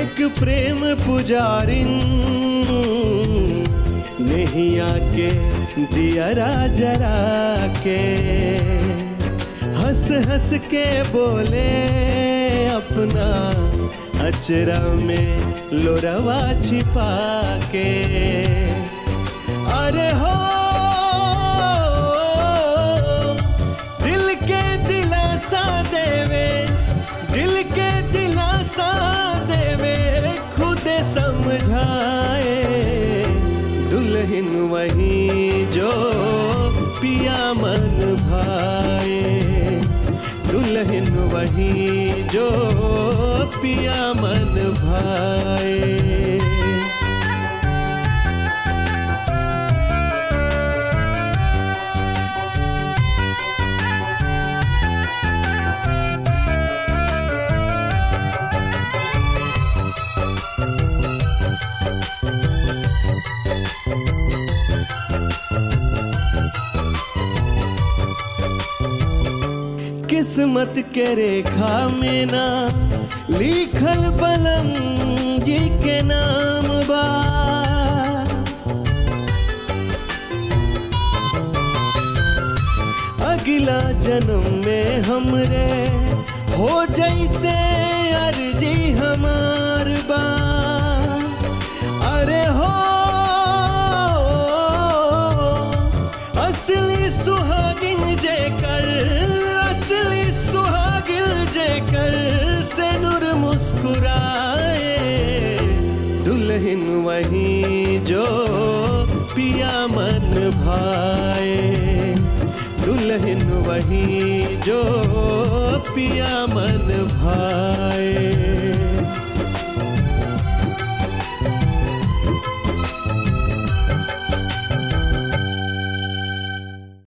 एक प्रेम पुजारिन नहीं आके दिया जरा के हंस हंस के बोले अपना अचरा में लोरवा छिपा के। अरे हो दिल के दिलासा देवे, दिल के दिलासा देवे, खुद समझाए दुल्हन वही जो पिया मन भाए, दुल्हन वही जो पिया मन भाए। किस्मत के रेखा में ना लिखल बलम जी के नाम बा, अगला जन्म में हमरे हो जाते अर्जी हमार बा। अरे हो असली सुहागिन जेकर, असली सुहागिन जेकर से नूर मुस्कुराए दुल्हन वही जो पिया मन भाए, दुल्हन वही जो पिया मन भाए।